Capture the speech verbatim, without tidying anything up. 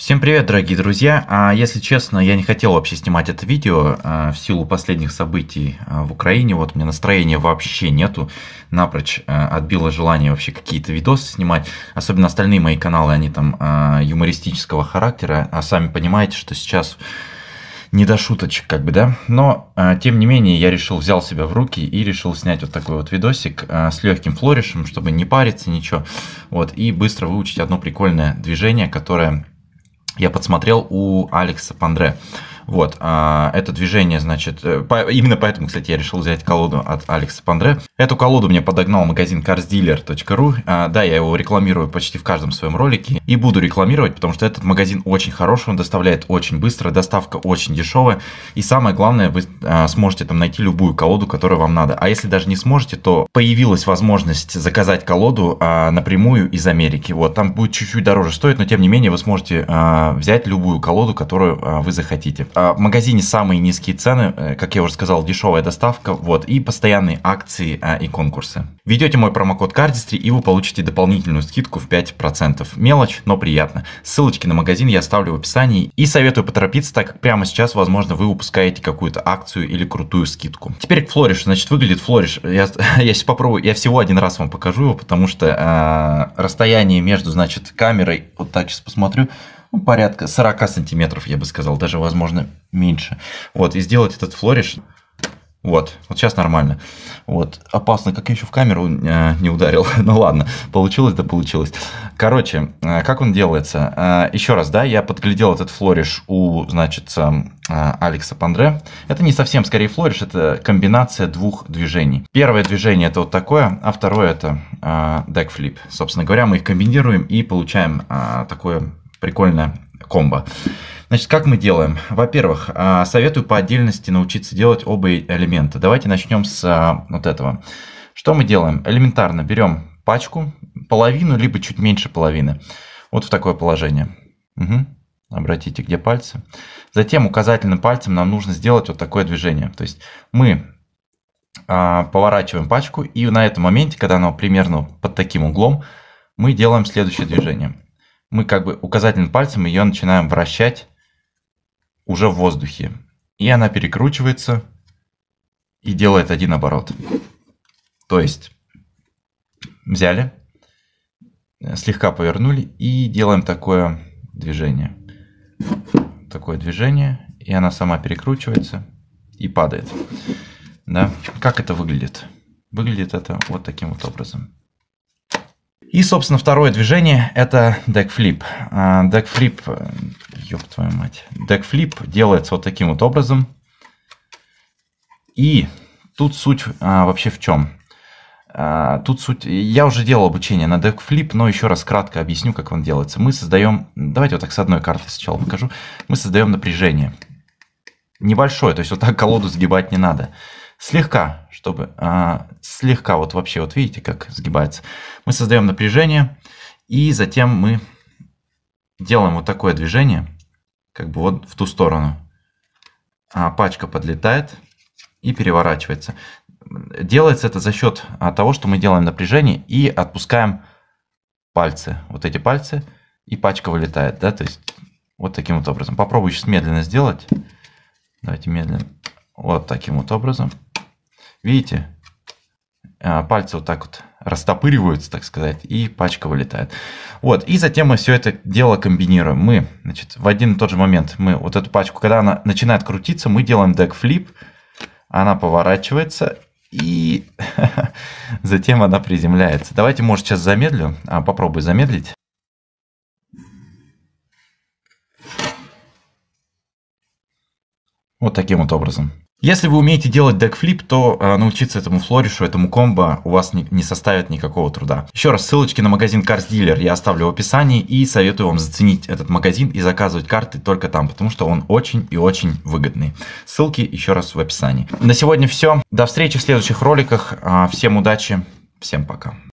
Всем привет, дорогие друзья! Если честно, я не хотел вообще снимать это видео в силу последних событий в Украине. Вот у меня настроения вообще нету, напрочь отбило желание вообще какие-то видосы снимать. Особенно остальные мои каналы, они там юмористического характера, а сами понимаете, что сейчас не до шуточек, как бы, да. Но, тем не менее, я решил, взял себя в руки и решил снять вот такой вот видосик с легким флоришем, чтобы не париться, ничего. Вот, и быстро выучить одно прикольное движение, которое я подсмотрел у Алекса Пандре. Вот, это движение, значит, именно поэтому, кстати, я решил взять колоду от Алекса Пандре. Эту колоду мне подогнал магазин Cardistry точка ру. Да, я его рекламирую почти в каждом своем ролике и буду рекламировать, потому что этот магазин очень хороший, он доставляет очень быстро, доставка очень дешевая. И самое главное, вы сможете там найти любую колоду, которую вам надо. А если даже не сможете, то появилась возможность заказать колоду напрямую из Америки. Вот, там будет чуть-чуть дороже стоить, но тем не менее вы сможете взять любую колоду, которую вы захотите. В магазине самые низкие цены, как я уже сказал, дешевая доставка, вот, и постоянные акции а, и конкурсы. Введете мой промокод Cardistry, и вы получите дополнительную скидку в пять процентов. Мелочь, но приятно. Ссылочки на магазин я оставлю в описании и советую поторопиться, так как прямо сейчас, возможно, вы упускаете какую-то акцию или крутую скидку. Теперь к флоришу. Значит, выглядит флориш. Я, я сейчас попробую, я всего один раз вам покажу его, потому что э, расстояние между, значит, камерой, вот так сейчас посмотрю, ну, порядка сорока сантиметров, я бы сказал, даже, возможно, меньше. Вот, и сделать этот флориш, вот, вот сейчас нормально. Вот, опасно, как я еще в камеру э, не ударил, ну ладно, получилось, да получилось. Короче, э, как он делается? Э, еще раз, да, я подглядел этот флориш у, значит, э, Алекса Пандре. Это не совсем, скорее, флориш, это комбинация двух движений. Первое движение это вот такое, а второе это э, deckflip. Собственно говоря, мы их комбинируем и получаем э, такое прикольная комбо. Значит, как мы делаем? Во-первых, советую по отдельности научиться делать оба элемента. Давайте начнем с вот этого. Что мы делаем? Элементарно берем пачку, половину, либо чуть меньше половины. Вот в такое положение. Угу. Обратите, где пальцы. Затем указательным пальцем нам нужно сделать вот такое движение. То есть мы поворачиваем пачку, и на этом моменте, когда она примерно под таким углом, мы делаем следующее движение. Мы как бы указательным пальцем ее начинаем вращать уже в воздухе. И она перекручивается и делает один оборот. То есть взяли, слегка повернули и делаем такое движение. Такое движение. И она сама перекручивается и падает. Да? Как это выглядит? Выглядит это вот таким вот образом. И, собственно, второе движение – это декфлип. Декфлип, ёб твою мать, декфлип делается вот таким вот образом. И тут суть а, вообще в чем? А, тут суть, я уже делал обучение на декфлип, но еще раз кратко объясню, как он делается. Мы создаем, давайте вот так с одной карты сначала покажу. Мы создаем напряжение. Небольшое, то есть вот так колоду сгибать не надо. Слегка, чтобы а, слегка, вот вообще, вот видите, как сгибается. Мы создаем напряжение, и затем мы делаем вот такое движение, как бы вот в ту сторону. А пачка подлетает и переворачивается. Делается это за счет того, что мы делаем напряжение и отпускаем пальцы, вот эти пальцы, и пачка вылетает, да, то есть вот таким вот образом. Попробую сейчас медленно сделать. Давайте медленно. Вот таким вот образом. Видите, пальцы вот так вот растопыриваются, так сказать, и пачка вылетает. Вот, и затем мы все это дело комбинируем. Мы, значит, в один и тот же момент мы вот эту пачку, когда она начинает крутиться, мы делаем декфлип, она поворачивается и затем она приземляется. Давайте, может, сейчас замедлю, а, попробую замедлить. Вот таким вот образом. Если вы умеете делать декфлип, то э, научиться этому флоришу, этому комбо у вас не, не составит никакого труда. Еще раз, ссылочки на магазин Cards Dealer я оставлю в описании и советую вам заценить этот магазин и заказывать карты только там, потому что он очень и очень выгодный. Ссылки еще раз в описании. На сегодня все. До встречи в следующих роликах. Всем удачи, всем пока.